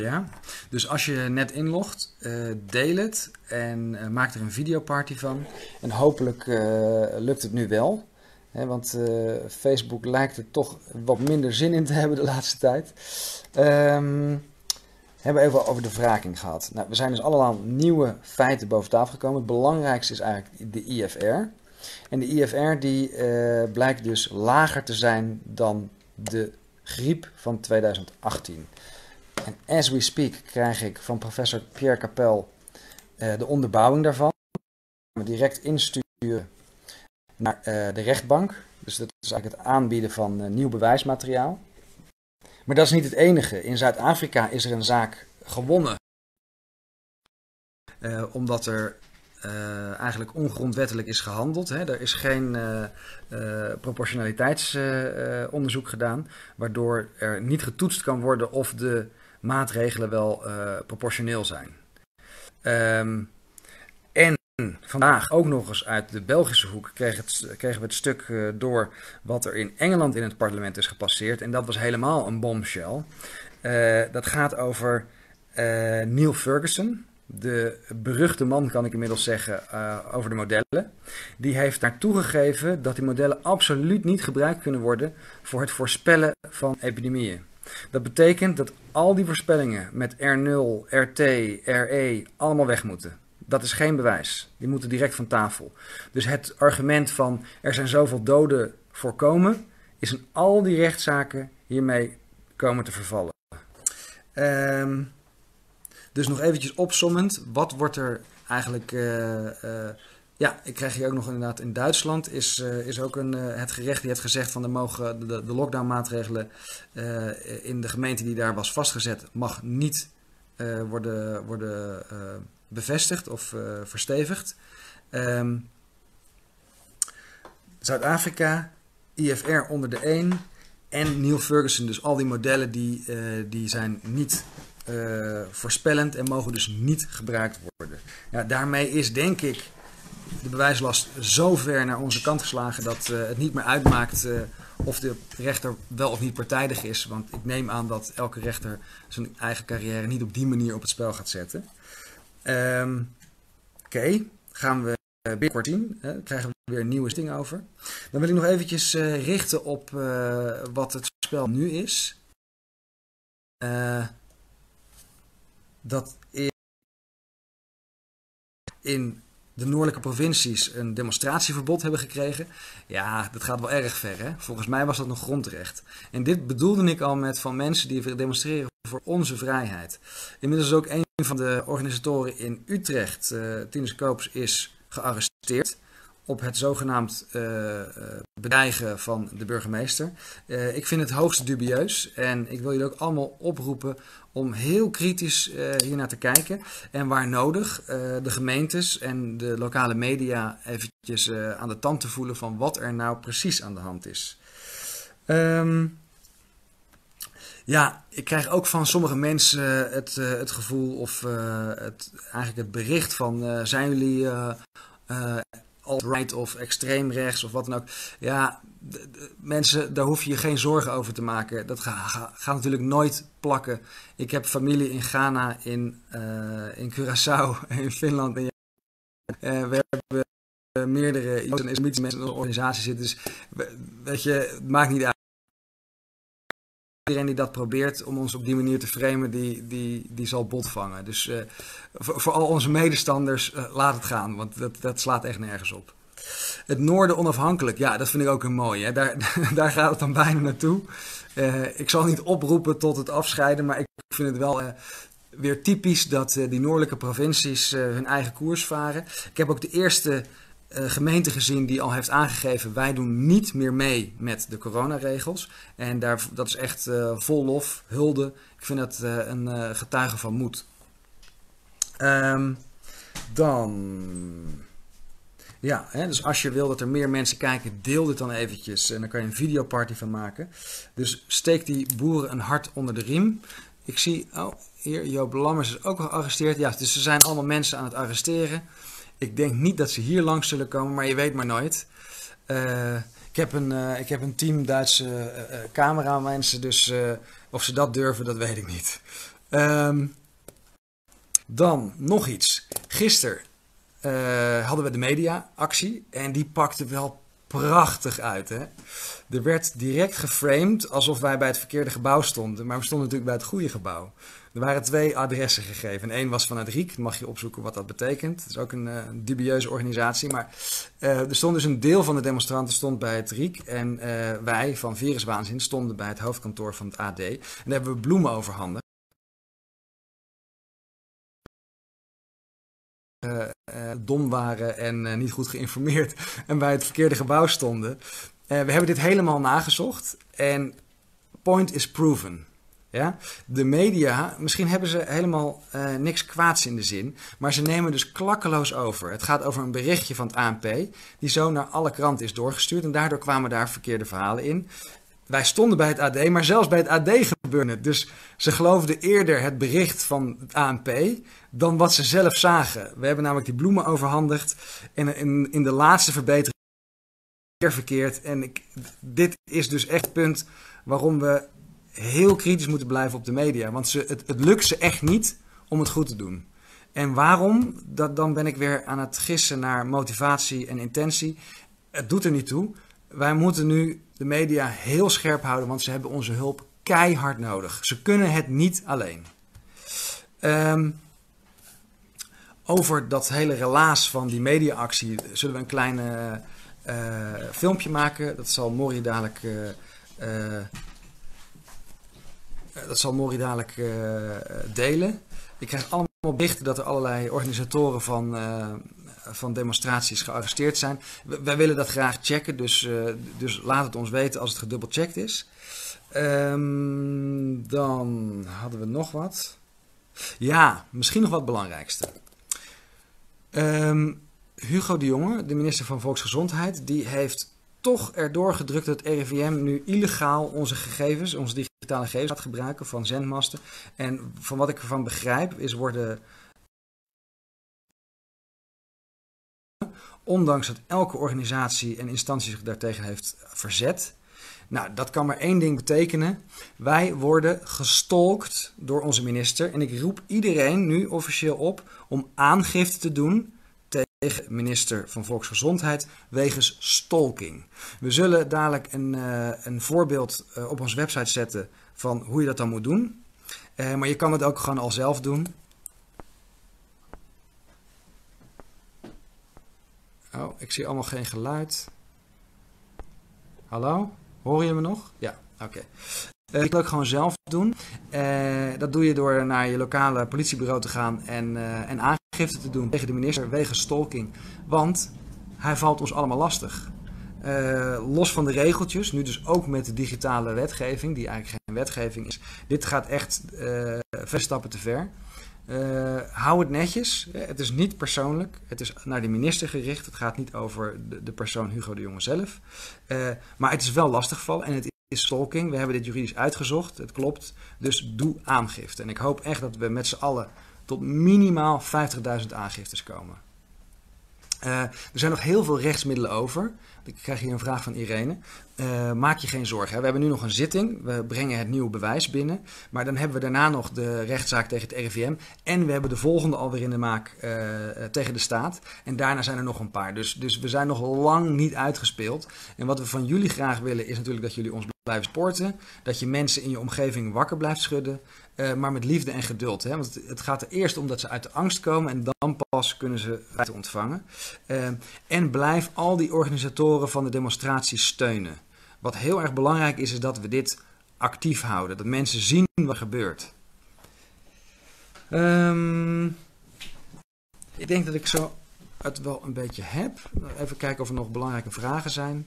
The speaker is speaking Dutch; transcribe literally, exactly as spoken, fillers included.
Ja, dus als je net inlogt, uh, deel het en uh, maak er een videoparty van. En hopelijk uh, lukt het nu wel. He, want uh, Facebook lijkt er toch wat minder zin in te hebben de laatste tijd. Um, hebben we even over de wraking gehad. Nou, we zijn dus allemaal nieuwe feiten boven tafel gekomen. Het belangrijkste is eigenlijk de I F R. En de I F R die uh, blijkt dus lager te zijn dan de griep van tweeduizend achttien. En as we speak krijg ik van professor Pierre Capel uh, de onderbouwing daarvan. We direct insturen naar uh, de rechtbank. Dus dat is eigenlijk het aanbieden van uh, nieuw bewijsmateriaal. Maar dat is niet het enige. In Zuid-Afrika is er een zaak gewonnen. Uh, omdat er uh, eigenlijk ongrondwettelijk is gehandeld. Hè. Er is geen uh, uh, proportionaliteitsonderzoek uh, gedaan. Waardoor er niet getoetst kan worden of de maatregelen wel uh, proportioneel zijn. Um, en vandaag ook nog eens uit de Belgische hoek kreeg het, kregen we het stuk uh, door wat er in Engeland in het parlement is gepasseerd. En dat was helemaal een bombshell. Uh, dat gaat over uh, Neil Ferguson, de beruchte man kan ik inmiddels zeggen uh, over de modellen. Die heeft daar toegegeven dat die modellen absoluut niet gebruikt kunnen worden voor het voorspellen van epidemieën. Dat betekent dat al die voorspellingen met R nul, R T, R E allemaal weg moeten. Dat is geen bewijs. Die moeten direct van tafel. Dus het argument van er zijn zoveel doden voorkomen, is in al die rechtszaken hiermee komen te vervallen. Um, dus nog eventjes opsommend, wat wordt er eigenlijk... Uh, uh, ja, ik krijg hier ook nog inderdaad in Duitsland is, uh, is ook een, uh, het gerecht die heeft gezegd van er mogen de, de lockdownmaatregelen uh, in de gemeente die daar was vastgezet, mag niet uh, worden... worden uh, bevestigd of uh, verstevigd. Um, Zuid-Afrika, I F R onder de één en Neil Ferguson. Dus al die modellen die, uh, die zijn niet uh, voorspellend en mogen dus niet gebruikt worden. Ja, daarmee is denk ik de bewijslast zo ver naar onze kant geslagen dat uh, het niet meer uitmaakt uh, of de rechter wel of niet partijdig is. Want ik neem aan dat elke rechter zijn eigen carrière niet op die manier op het spel gaat zetten. Um, Oké, okay. Gaan we binnenkort zien. Hè? Krijgen we weer een nieuwe zitting over. Dan wil ik nog eventjes uh, richten op uh, wat het spel nu is. Uh, dat is in de noordelijke provincies een demonstratieverbod hebben gekregen. Ja, dat gaat wel erg ver, hè? Volgens mij was dat nog grondrecht. En dit bedoelde ik al met van mensen die demonstreren voor onze vrijheid. Inmiddels is ook een van de organisatoren in Utrecht, uh, Tienus Koops, is gearresteerd op het zogenaamd uh, bedreigen van de burgemeester. Uh, ik vind het hoogst dubieus en ik wil jullie ook allemaal oproepen om heel kritisch uh, hiernaar te kijken. En waar nodig uh, de gemeentes en de lokale media eventjes uh, aan de tand te voelen van wat er nou precies aan de hand is. Um, Ja, ik krijg ook van sommige mensen het, het gevoel of uh, het, eigenlijk het bericht van uh, zijn jullie uh, uh, alt-right of extreemrechts of wat dan ook. Ja, de, de, mensen, daar hoef je je geen zorgen over te maken. Dat gaat ga, ga natuurlijk nooit plakken. Ik heb familie in Ghana, in, uh, in Curaçao, in Finland. En uh, we hebben uh, meerdere islamitische mensen in onze organisatie zitten. Dus weet je, het maakt niet uit. Iedereen die dat probeert om ons op die manier te framen, die, die, die zal bot vangen. Dus uh, voor, voor al onze medestanders, uh, laat het gaan, want dat, dat slaat echt nergens op. Het noorden onafhankelijk, ja, dat vind ik ook een mooie. Hè? Daar, daar gaat het dan bijna naartoe. Uh, ik zal niet oproepen tot het afscheiden, maar ik vind het wel... Uh, weer typisch dat uh, die noordelijke provincies uh, hun eigen koers varen. Ik heb ook de eerste... Uh, gemeente gezien die al heeft aangegeven, wij doen niet meer mee met de coronaregels. En daar, dat is echt uh, vol lof, hulde. Ik vind dat uh, een uh, getuige van moed. Um, dan... Ja, hè, dus als je wil dat er meer mensen kijken, deel dit dan eventjes. En dan kan je een videoparty van maken. Dus steek die boeren een hart onder de riem. Ik zie, oh, hier, Joop Lammers is ook al gearresteerd. Ja, dus ze zijn allemaal mensen aan het arresteren. Ik denk niet dat ze hier langs zullen komen, maar je weet maar nooit. Uh, ik, heb een, uh, ik heb een team Duitse uh, uh, cameramensen, dus uh, of ze dat durven, dat weet ik niet. Um, dan nog iets. Gisteren uh, hadden we de mediaactie en die pakte wel prachtig uit. Hè? Er werd direct geframed alsof wij bij het verkeerde gebouw stonden, maar we stonden natuurlijk bij het goede gebouw. Er waren twee adressen gegeven. En één was vanuit R I E C. Mag je opzoeken wat dat betekent. Het is ook een uh, dubieuze organisatie. Maar uh, er stond dus een deel van de demonstranten stond bij het R I E C. En uh, wij van Viruswaanzin stonden bij het hoofdkantoor van het A D. En daar hebben we bloemen overhandigd. Uh, uh, dom waren en uh, niet goed geïnformeerd. En bij het verkeerde gebouw stonden. Uh, we hebben dit helemaal nagezocht. En point is proven. Ja? De media, misschien hebben ze helemaal uh, niks kwaads in de zin, maar ze nemen dus klakkeloos over. Het gaat over een berichtje van het A N P, die zo naar alle kranten is doorgestuurd en daardoor kwamen daar verkeerde verhalen in. Wij stonden bij het A D, maar zelfs bij het A D gebeurde het. Dus ze geloofden eerder het bericht van het A N P dan wat ze zelf zagen. We hebben namelijk die bloemen overhandigd en in, in de laatste verbetering weer verkeerd. En ik, dit is dus echt het punt waarom we heel kritisch moeten blijven op de media. Want ze, het, het lukt ze echt niet om het goed te doen. En waarom? Dat, dan ben ik weer aan het gissen naar motivatie en intentie. Het doet er niet toe. Wij moeten nu de media heel scherp houden, want ze hebben onze hulp keihard nodig. Ze kunnen het niet alleen. Um, over dat hele relaas van die mediaactie zullen we een klein uh, filmpje maken. Dat zal Morrie dadelijk... Uh, uh, Dat zal Morrie dadelijk uh, delen. Ik krijg allemaal berichten dat er allerlei organisatoren van, uh, van demonstraties gearresteerd zijn. W wij willen dat graag checken, dus, uh, dus laat het ons weten als het gedubbelcheckt is. Um, dan hadden we nog wat. Ja, misschien nog wat belangrijkste. Um, Hugo de Jonge, de minister van Volksgezondheid, die heeft toch erdoor gedrukt dat het R I V M nu illegaal onze gegevens, onze digitale gegevens gaat gebruiken van zendmasten. En van wat ik ervan begrijp is worden, ondanks dat elke organisatie en instantie zich daartegen heeft verzet. Nou, dat kan maar één ding betekenen. Wij worden gestalkt door onze minister. En ik roep iedereen nu officieel op om aangifte te doen tegen minister van Volksgezondheid wegens stalking. We zullen dadelijk een, uh, een voorbeeld uh, op onze website zetten van hoe je dat dan moet doen. Uh, maar je kan het ook gewoon al zelf doen. Oh, ik zie allemaal geen geluid. Hallo? Hoor je me nog? Ja, oké. Okay. Uh, je kan het ook gewoon zelf doen. Uh, dat doe je door naar je lokale politiebureau te gaan en, uh, en aan gifte te doen tegen de minister wegens stalking. Want hij valt ons allemaal lastig. Uh, los van de regeltjes, nu dus ook met de digitale wetgeving, die eigenlijk geen wetgeving is. Dit gaat echt uh, ver stappen te ver. Uh, hou het netjes. Het is niet persoonlijk. Het is naar de minister gericht. Het gaat niet over de, de persoon Hugo de Jonge zelf. Uh, maar het is wel lastigvallen en het is stalking. We hebben dit juridisch uitgezocht. Het klopt. Dus doe aangifte. En ik hoop echt dat we met z'n allen tot minimaal vijftigduizend aangiftes komen. Uh, er zijn nog heel veel rechtsmiddelen over. Ik krijg hier een vraag van Irene. Uh, maak je geen zorgen. Hè? We hebben nu nog een zitting. We brengen het nieuwe bewijs binnen. Maar dan hebben we daarna nog de rechtszaak tegen het R I V M. En we hebben de volgende alweer in de maak uh, tegen de staat. En daarna zijn er nog een paar. Dus, dus we zijn nog lang niet uitgespeeld. En wat we van jullie graag willen is natuurlijk dat jullie ons blijven sporten. Dat je mensen in je omgeving wakker blijft schudden. Uh, maar met liefde en geduld. Hè? Want het gaat er eerst om dat ze uit de angst komen en dan pas kunnen ze rechten ontvangen. Uh, en blijf al die organisatoren van de demonstraties steunen. Wat heel erg belangrijk is, is dat we dit actief houden. Dat mensen zien wat er gebeurt. Um, ik denk dat ik zo het wel een beetje heb. Even kijken of er nog belangrijke vragen zijn.